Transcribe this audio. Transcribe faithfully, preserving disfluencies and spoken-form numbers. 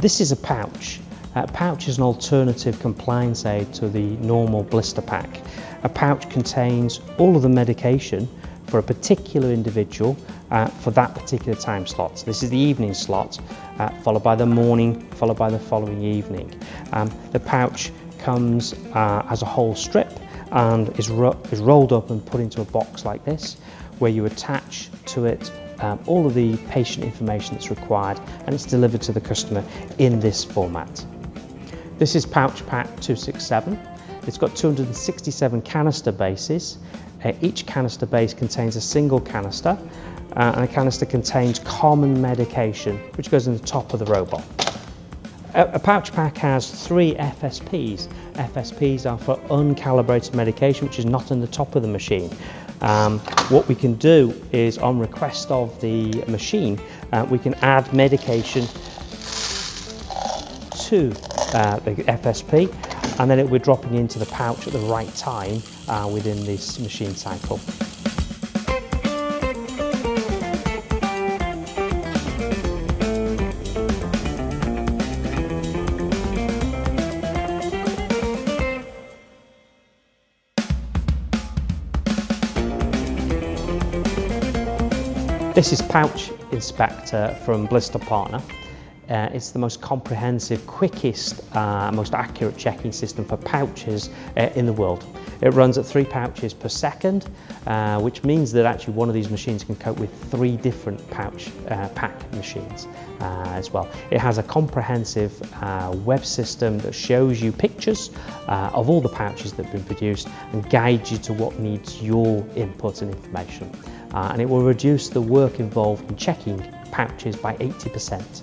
This is a pouch. A pouch is an alternative compliance aid to the normal blister pack. A pouch contains all of the medication for a particular individual uh, for that particular time slot. So this is the evening slot, uh, followed by the morning, followed by the following evening. Um, the pouch comes uh, as a whole strip and is, ro is rolled up and put into a box like this, where you attach to it um, all of the patient information that's required, and it's delivered to the customer in this format. This is Pouch Pack two six seven. It's got two hundred sixty-seven canister bases. Uh, each canister base contains a single canister, uh, and a canister contains common medication, which goes in the top of the robot. A, a pouch pack has three F S Ps. F S Ps are for uncalibrated medication, which is not in the top of the machine. Um, what we can do is, on request of the machine, uh, we can add medication to uh, the F S P, and then it will be dropping into the pouch at the right time uh, within this machine cycle. This is Pouch Inspector from Blister Partner. Uh, it's the most comprehensive, quickest, uh, most accurate checking system for pouches uh, in the world. It runs at three pouches per second, uh, which means that actually one of these machines can cope with three different pouch uh, pack machines uh, as well. It has a comprehensive uh, web system that shows you pictures uh, of all the pouches that have been produced and guides you to what needs your input and information. Uh, and it will reduce the work involved in checking pouches by eighty percent.